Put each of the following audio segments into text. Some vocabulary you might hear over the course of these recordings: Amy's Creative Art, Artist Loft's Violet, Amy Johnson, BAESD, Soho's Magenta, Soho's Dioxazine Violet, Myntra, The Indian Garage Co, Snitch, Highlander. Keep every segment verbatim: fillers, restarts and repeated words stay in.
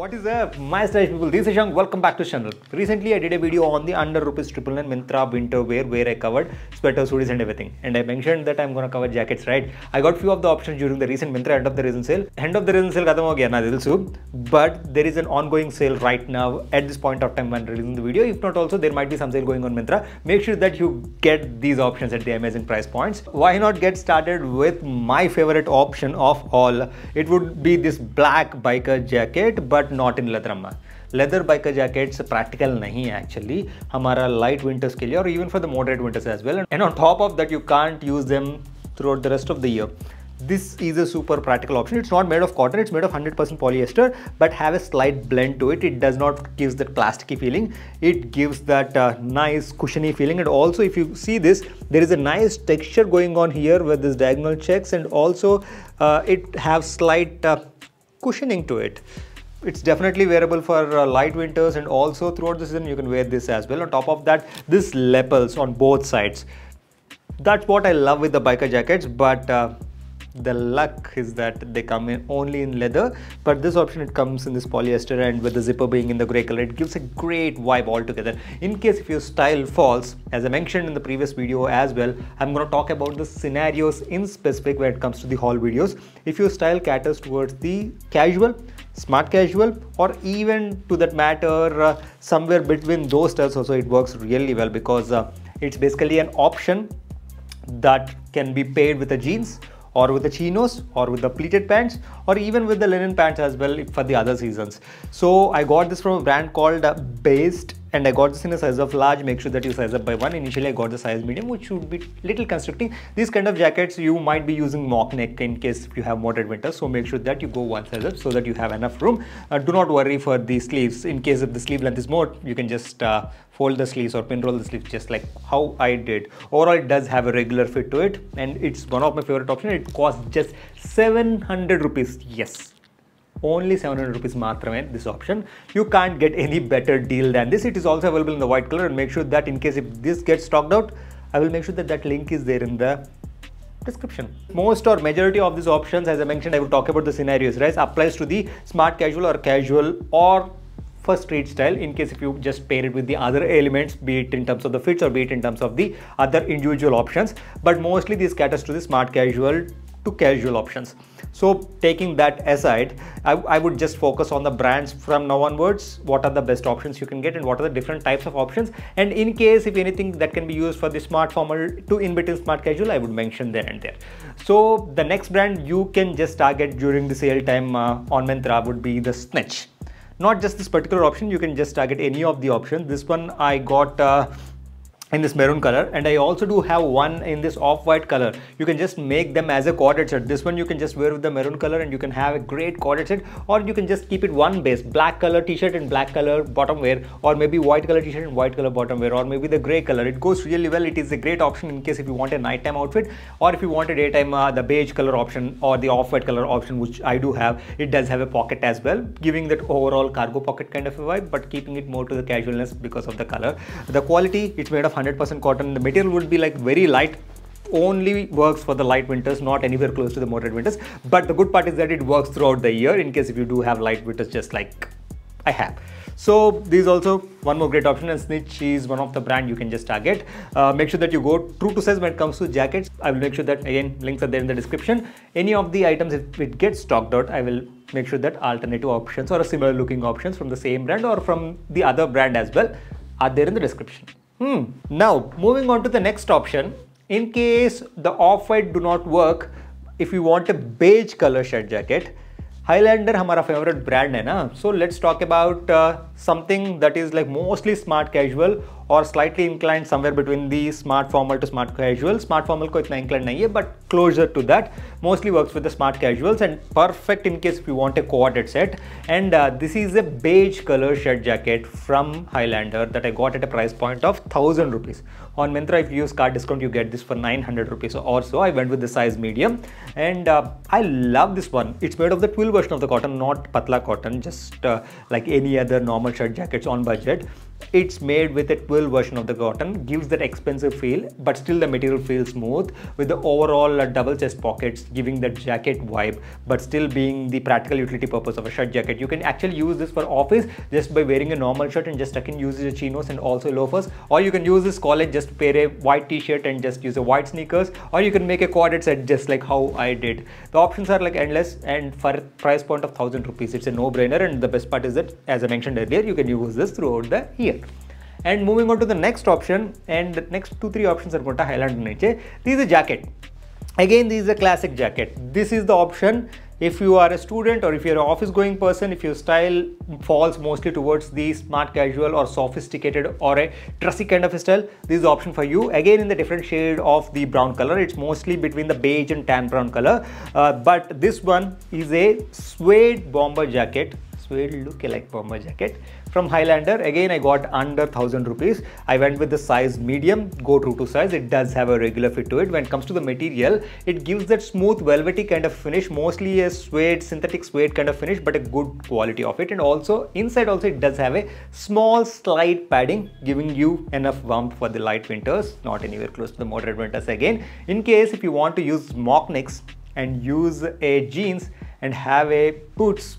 What is up, my stylish people? This is Shank. Welcome back to channel. Recently, I did a video on the under rupees triple nine Myntra winter wear, where I covered sweater, hoodies, and everything. And I mentioned that I'm gonna cover jackets, right? I got few of the options during the recent Myntra end of the reason sale. End of the reason sale khatam ho gaya na dilsu, but there is an ongoing sale right now at this point of time when releasing the video. If not, also there might be some sale going on Myntra. Make sure that you get these options at the amazing price points. Why not get started with my favorite option of all? It would be this black biker jacket, but not in leather. amma leather bike का jackets practical नहीं है actually हमारा light winters के लिए और even for the moderate winters as well and on top of that you can't use them throughout the rest of the year. This is a super practical option. It's not made of cotton, it's made of one hundred percent polyester, but have a slight blend to it. It does not give that plasticky feeling. It gives that uh, nice cushiony feeling. And also, if you see this, there is a nice texture going on here with this diagonal checks, and also uh, it has slight uh, cushioning to it. It's definitely wearable for uh, light winters, and also throughout the season you can wear this as well. On top of that, this lapels on both sides. That's what I love with the biker jackets, but uh, the luck is that they come in only in leather. But this option, it comes in this polyester, and with the zipper being in the grey color, it gives a great vibe altogether. In case if your style falls, as I mentioned in the previous video as well, I'm going to talk about the scenarios in specific when it comes to the haul videos. If your style caters towards the casual, smart casual, or even to that matter uh, somewhere between those styles also, it works really well, because uh, it's basically an option that can be paired with the jeans or with the chinos or with the pleated pants or even with the linen pants as well for the other seasons. So I got this from a brand called uh, B A E S D, and I got this in a size of large. Make sure that you size up by one. Initially I got the size medium, which should be little constricting. These kind of jackets you might be using mock neck in case you have moderate winters, so make sure that you go one size up so that you have enough room. Uh, do not worry for the sleeves. In case if the sleeve length is more, you can just uh, fold the sleeves or pin roll the sleeves, just like how I did. Overall, it does have a regular fit to it, and it's one of my favorite options. It costs just seven hundred rupees. Yes, only seven hundred rupees matrame this option. You can't get any better deal than this. It is also available in the white color, and make sure that in case if this gets stocked out, I will make sure that that link is there in the description. Most or majority of these options, as I mentioned, I will talk about the scenarios, right? Applies to the smart casual or casual or for street style, in case if you just pair it with the other elements, be it in terms of the fits or be it in terms of the other individual options. But mostly this caters to the smart casual to casual options. So taking that aside, I, I would just focus on the brands from now onwards. What are the best options you can get, and what are the different types of options? And in case if anything that can be used for the smart formal to in between smart casual, I would mention there and there. So the next brand you can just target during the sale time uh, on Myntra would be the Snitch. Not just this particular option, you can just target any of the options. This one I got uh, in this maroon color, and I also do have one in this off-white color. You can just make them as a coordinate set. This one you can just wear with the maroon color, and you can have a great coordinate set, or you can just keep it one base, black color t-shirt and black color bottom wear, or maybe white color t-shirt and white color bottom wear, or maybe the gray color. It goes really well. It is a great option in case if you want a nighttime outfit, or if you want a daytime uh, the beige color option or the off-white color option, which I do have. It does have a pocket as well, giving that overall cargo pocket kind of a vibe, but keeping it more to the casualness because of the color. The quality, it's made of one hundred percent cotton. The material would be like very light, only works for the light winters, not anywhere close to the moderate winters. But the good part is that it works throughout the year in case if you do have light winters, just like I have. So this is also one more great option, and Snitch is one of the brand you can just target. Uh, make sure that you go true to size when it comes to jackets. I will make sure that again links are there in the description. Any of the items, if it gets stocked out, I will make sure that alternative options or similar looking options from the same brand or from the other brand as well are there in the description. Hmm. Now, moving on to the next option, in case the off-white do not work, if you want a beige color shirt jacket, Highlander hamara favorite brand hai na. So let's talk about uh, something that is like mostly smart casual or slightly inclined somewhere between the smart formal to smart casual. Smart formal ko itna inclined nahi hai, but closer to that. Mostly works with the smart casuals, and perfect in case if you want a coordinate set. And uh, this is a beige color shirt jacket from Highlander that I got at a price point of one thousand rupees. On Myntra, if you use card discount, you get this for nine hundred rupees or so. I went with the size medium, and uh, I love this one. It's made of the twill version of the cotton, not patla cotton, just uh, like any other normal shirt jackets on budget. It's made with a twill version of the cotton, gives that expensive feel, but still the material feels smooth with the overall uh, double chest pockets, giving that jacket vibe, but still being the practical utility purpose of a shirt jacket. You can actually use this for office just by wearing a normal shirt and just tuck in, use your chinos and also loafers, or you can use this college, just pair a white t-shirt and just use a white sneakers, or you can make a corded set just like how I did. The options are like endless, and for a price point of one thousand rupees, it's a no-brainer. And the best part is that, as I mentioned earlier, you can use this throughout the year. And moving on to the next option, and the next two three options are going to Highlander. This is a jacket. Again, this is a classic jacket. This is the option if you are a student or if you're an office going person, if your style falls mostly towards the smart casual or sophisticated or a dressy kind of a style, this is the option for you. Again, in the different shade of the brown color, it's mostly between the beige and tan brown color. Uh, but this one is a suede bomber jacket. Suede look-alike bomber jacket from Highlander. Again, I got under one thousand rupees. I went with the size medium, go true to size. It does have a regular fit to it. When it comes to the material, it gives that smooth velvety kind of finish, mostly a suede, synthetic suede kind of finish, but a good quality of it. And also inside also it does have a small slight padding, giving you enough warmth for the light winters, not anywhere close to the moderate winters. Again, in case if you want to use mock necks and use a jeans and have a boots,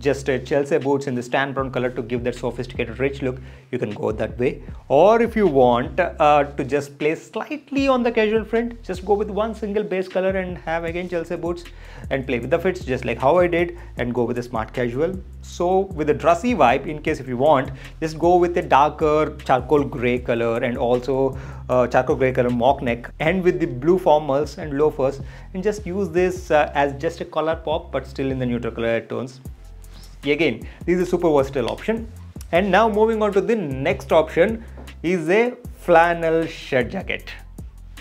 just a Chelsea boots in the tan brown color to give that sophisticated rich look, you can go that way. Or if you want uh, to just play slightly on the casual front, just go with one single base color and have again Chelsea boots and play with the fits just like how I did, and go with a smart casual. So with a dressy vibe, in case if you want, just go with a darker charcoal grey color and also uh, charcoal grey color mock neck, and with the blue formals and loafers, and just use this uh, as just a color pop but still in the neutral color tones. Again, this is a super versatile option. And now moving on to the next option is a flannel shirt jacket.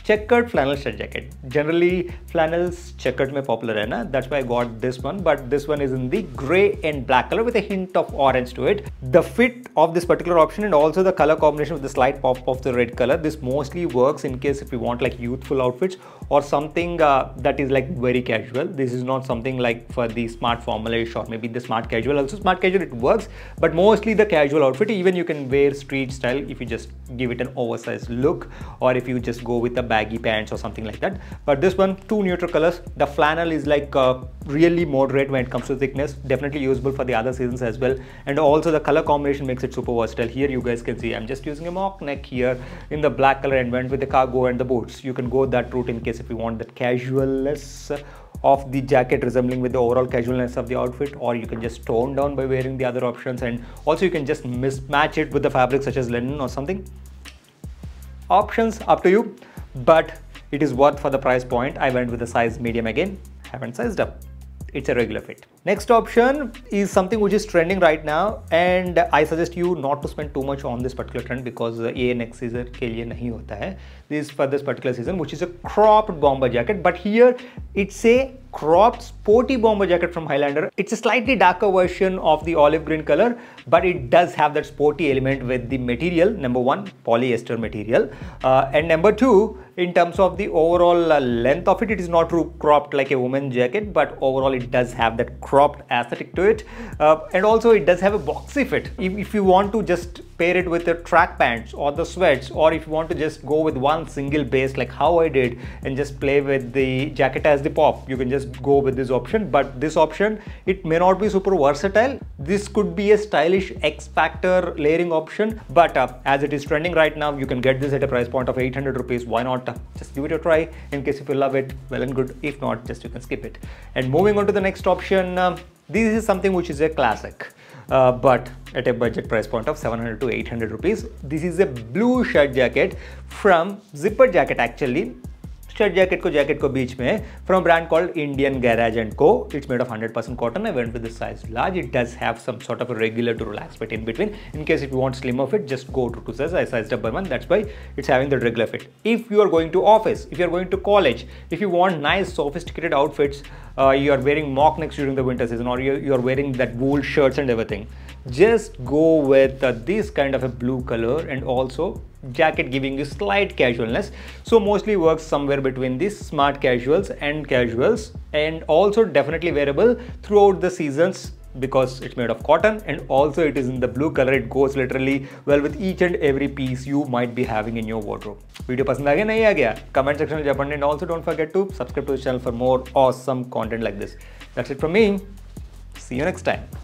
Checkered flannel shirt jacket. Generally, flannels checkered mein popular hai na. That's why I got this one. But this one is in the grey and black color with a hint of orange to it. The fit of this particular option and also the color combination with the slight pop of the red color, this mostly works in case if you want like youthful outfits or something uh, that is like very casual. This is not something like for the smart formalish or maybe the smart casual. Also smart casual, it works, but mostly the casual outfit. Even you can wear street style if you just give it an oversized look, or if you just go with a baggy pants or something like that. But this one, two neutral colors. The flannel is like uh, really moderate when it comes to thickness, definitely usable for the other seasons as well. And also the color combination makes it super versatile. Here you guys can see I'm just using a mock neck here in the black color and went with the cargo and the boots. You can go that route in case if you want that casualness of the jacket resembling with the overall casualness of the outfit, or you can just tone down by wearing the other options, and also you can just mismatch it with the fabric such as linen or something. Options up to you, but it is worth for the price point. I went with a size medium again, haven't sized up. It's a regular fit. Next option is something which is trending right now, and I suggest you not to spend too much on this particular trend because ये next season के लिए नहीं होता है. This is for this particular season, which is a cropped bomber jacket, but here it's a cropped sporty bomber jacket from Highlander. It's a slightly darker version of the olive green color, but it does have that sporty element with the material. Number one, polyester material, uh, and number two, in terms of the overall uh, length of it, it is not too cropped like a woman's jacket, but overall it does have that cropped aesthetic to it, uh, and also it does have a boxy fit. If, if you want to just pair it with the track pants or the sweats, or if you want to just go with one single base like how I did and just play with the jacket as the pop, you can just go with this option. But this option, it may not be super versatile. This could be a stylish X factor layering option, but uh, as it is trending right now, you can get this at a price point of eight hundred rupees. Why not uh, just give it a try? In case if you love it, well and good. If not, just you can skip it. And moving on to the next option, uh, this is something which is a classic, uh, but at a budget price point of seven hundred to eight hundred rupees. This is a blue shirt jacket from zipper jacket actually. Shirt jacket ko jacket ko beech mein hai, from a brand called Indian Garage Co. It's made of one hundred percent cotton. I went with the size large. It does have some sort of a regular to relaxed fit in between. In case if you want slimmer fit, just go to two size. I sized up by one. That's why it's having the regular fit. If you are going to office, if you are going to college, if you want nice sophisticated outfits, uh, you are wearing mock necks during the winter season, or you, you are wearing that wool shirts and everything, just go with uh, this kind of a blue color, and also jacket giving you slight casualness. So mostly works somewhere between these smart casuals and casuals, and also definitely wearable throughout the seasons because it's made of cotton, and also it is in the blue color. It goes literally well with each and every piece you might be having in your wardrobe. Video pasand aaya nahi aa gaya? Comment section में Japan, and also don't forget to subscribe to the channel for more awesome content like this. That's it from me. See you next time.